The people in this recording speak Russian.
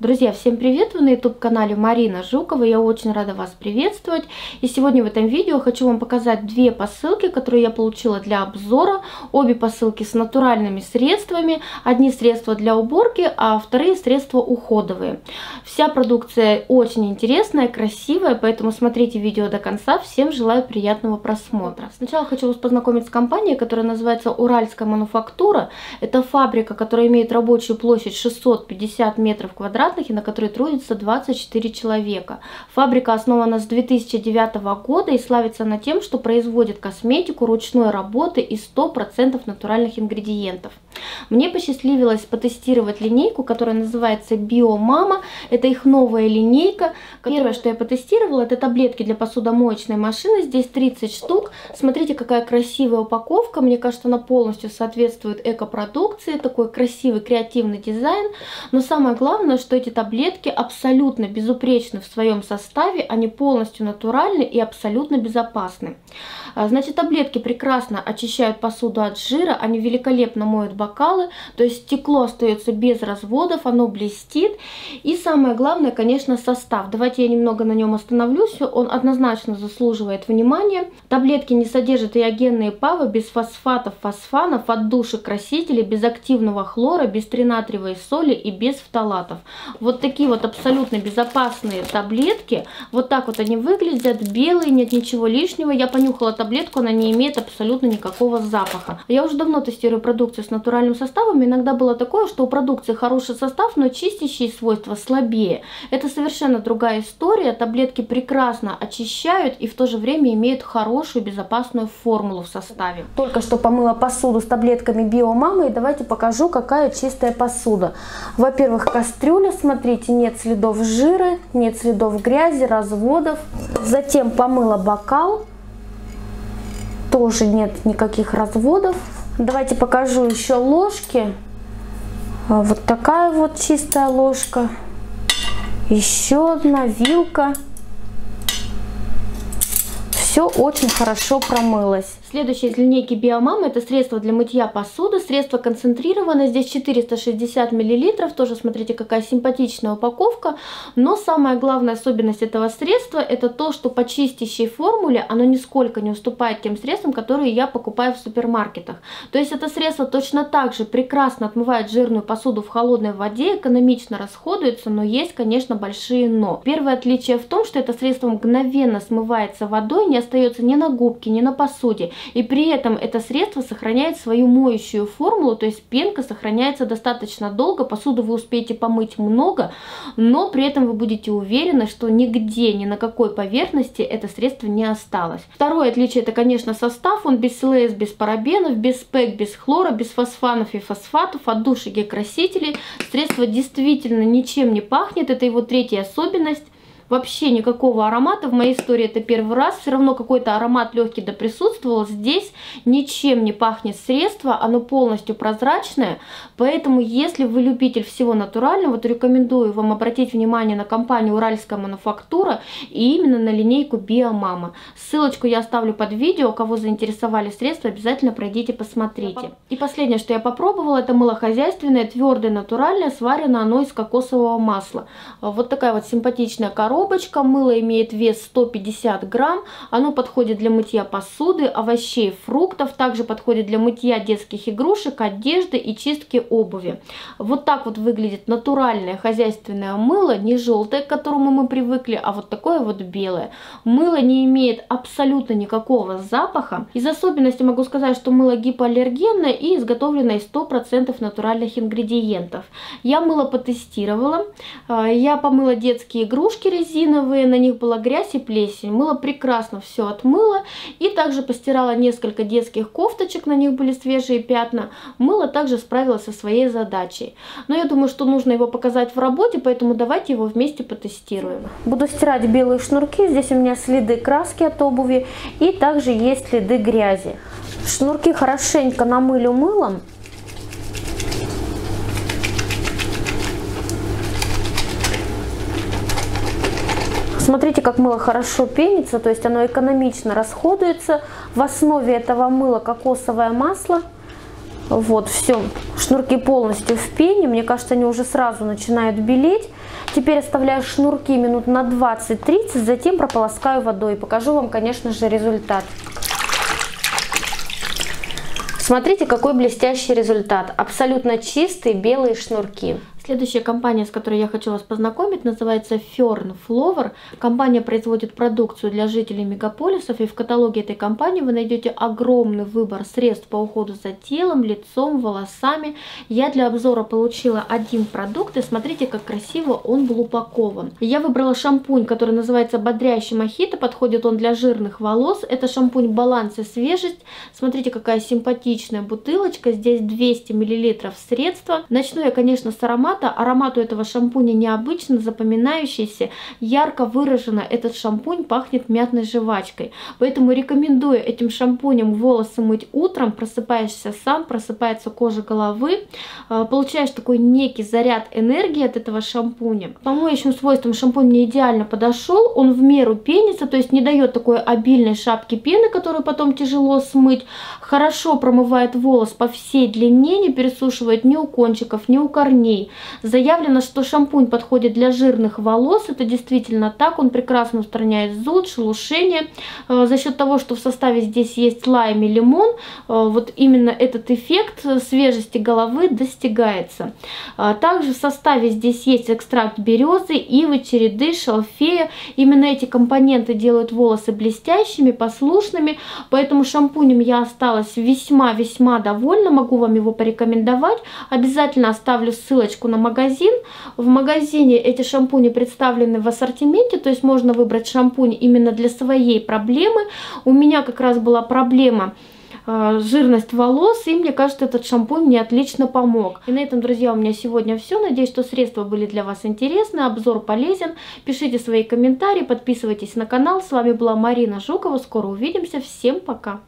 Друзья, всем привет! Вы на YouTube-канале Марина Жукова. Я очень рада вас приветствовать. И сегодня в этом видео хочу вам показать две посылки, которые я получила для обзора. Обе посылки с натуральными средствами. Одни средства для уборки, а вторые средства уходовые. Вся продукция очень интересная, красивая, поэтому смотрите видео до конца. Всем желаю приятного просмотра. Сначала хочу вас познакомить с компанией, которая называется «Уральская мануфактура». Это фабрика, которая имеет рабочую площадь 650 метров квадратных, и на которой трудится 24 человека. Фабрика основана с 2009 года и славится она тем, что производит косметику ручной работы из 100% натуральных ингредиентов. Мне посчастливилось потестировать линейку, которая называется Bio Mama. Это их новая линейка. Первое, что я потестировала, это таблетки для посудомоечной машины. Здесь 30 штук. Смотрите, какая красивая упаковка. Мне кажется, она полностью соответствует экопродукции. Такой красивый креативный дизайн. Но самое главное, что эти таблетки абсолютно безупречны в своем составе, они полностью натуральны и абсолютно безопасны. Значит, таблетки прекрасно очищают посуду от жира, они великолепно моют бокалы, то есть стекло остается без разводов, оно блестит. И самое главное, конечно, состав. Давайте я немного на нем остановлюсь, он однозначно заслуживает внимания. Таблетки не содержат реагенные павы, без фосфатов, фосфанов, отдушек, красителей, без активного хлора, без тринатриевой соли и без фталатов. Вот такие вот абсолютно безопасные таблетки. Вот так вот они выглядят, белые, нет ничего лишнего. Я понюхала таблетку, она не имеет абсолютно никакого запаха. Я уже давно тестирую продукцию с натуральным составом. Иногда было такое, что у продукции хороший состав, но чистящие свойства слабее. Это совершенно другая история. Таблетки прекрасно очищают и в то же время имеют хорошую безопасную формулу в составе. Только что помыла посуду с таблетками Bio Mama, и давайте покажу, какая чистая посуда. Во-первых, кастрюля. Смотрите, нет следов жира, нет следов грязи, разводов. Затем помыла бокал, тоже нет никаких разводов. Давайте покажу еще ложки. Вот такая вот чистая ложка, еще одна вилка. Все очень хорошо промылось. Следующее из линейки Bio Mama — это средство для мытья посуды. Средство концентрировано, здесь 460 мл. Тоже смотрите, какая симпатичная упаковка. Но самая главная особенность этого средства — это то, что по чистящей формуле оно нисколько не уступает тем средствам, которые я покупаю в супермаркетах. То есть это средство точно так же прекрасно отмывает жирную посуду в холодной воде, экономично расходуется, но есть, конечно, большие «но». Первое отличие в том, что это средство мгновенно смывается водой, не остается ни на губке, ни на посуде. И при этом это средство сохраняет свою моющую формулу, то есть пенка сохраняется достаточно долго, посуду вы успеете помыть много, но при этом вы будете уверены, что нигде, ни на какой поверхности это средство не осталось. Второе отличие — это, конечно, состав. Он без СЛС, без парабенов, без ПЭК, без хлора, без фосфанов и фосфатов, отдушек и красителей. Средство действительно ничем не пахнет, это его третья особенность. Вообще никакого аромата, в моей истории это первый раз, все равно какой-то аромат легкий да присутствовал. Здесь ничем не пахнет средство, оно полностью прозрачное, поэтому если вы любитель всего натурального, то рекомендую вам обратить внимание на компанию «Уральская мануфактура» и именно на линейку Bio Mama. Ссылочку я оставлю под видео, кого заинтересовали средства, обязательно пройдите, посмотрите. И последнее, что я попробовала, это мыло хозяйственное, твердое, натуральное, сварено оно из кокосового масла. Вот такая вот симпатичная коробка. Мыло имеет вес 150 грамм, оно подходит для мытья посуды, овощей, фруктов, также подходит для мытья детских игрушек, одежды и чистки обуви. Вот так вот выглядит натуральное хозяйственное мыло, не желтое, к которому мы привыкли, а вот такое вот белое. Мыло не имеет абсолютно никакого запаха. Из особенностей могу сказать, что мыло гипоаллергенное и изготовлено из 100% натуральных ингредиентов. Я мыло потестировала, я помыла детские игрушки резиновые, на них была грязь и плесень. Мыло прекрасно все отмыло. И также постирала несколько детских кофточек, на них были свежие пятна. Мыло также справилось со своей задачей. Но я думаю, что нужно его показать в работе, поэтому давайте его вместе потестируем. Буду стирать белые шнурки. Здесь у меня следы краски от обуви и также есть следы грязи. Шнурки хорошенько намылю мылом. Смотрите, как мыло хорошо пенится, то есть оно экономично расходуется. В основе этого мыла кокосовое масло. Вот, все, шнурки полностью в пене. Мне кажется, они уже сразу начинают белеть. Теперь оставляю шнурки минут на 20-30, затем прополоскаю водой. Покажу вам, конечно же, результат. Смотрите, какой блестящий результат. Абсолютно чистые белые шнурки. Следующая компания, с которой я хочу вас познакомить, называется Fern Flower. Компания производит продукцию для жителей мегаполисов, и в каталоге этой компании вы найдете огромный выбор средств по уходу за телом, лицом, волосами. Я для обзора получила один продукт, и смотрите, как красиво он был упакован. Я выбрала шампунь, который называется «Бодрящий Мохито», подходит он для жирных волос. Это шампунь «Баланс и свежесть». Смотрите, какая симпатичная бутылочка, здесь 200 мл средства. Начну я, конечно, с аромата. Аромат у этого шампуня необычно запоминающийся, ярко выраженно этот шампунь пахнет мятной жвачкой. Поэтому рекомендую этим шампунем волосы мыть утром, просыпаешься сам, просыпается кожа головы, получаешь такой некий заряд энергии от этого шампуня. По моющим свойствам шампунь мне идеально подошел, он в меру пенится, то есть не дает такой обильной шапки пены, которую потом тяжело смыть, хорошо промывает волос по всей длине, не пересушивает ни у кончиков, ни у корней. Заявлено, что шампунь подходит для жирных волос. Это действительно так. Он прекрасно устраняет зуд, шелушение. За счет того, что в составе здесь есть лайм и лимон, вот именно этот эффект свежести головы достигается. Также в составе здесь есть экстракт березы, ивы, череды, шалфея. Именно эти компоненты делают волосы блестящими, послушными. Поэтому шампунем я осталась весьма-весьма довольна. Могу вам его порекомендовать. Обязательно оставлю ссылочку на магазин. В магазине эти шампуни представлены в ассортименте, то есть можно выбрать шампунь именно для своей проблемы. У меня как раз была проблема жирность волос, и мне кажется, этот шампунь мне отлично помог. И на этом, друзья, у меня сегодня все. Надеюсь, что средства были для вас интересны, обзор полезен. Пишите свои комментарии, подписывайтесь на канал. С вами была Марина Жукова. Скоро увидимся. Всем пока!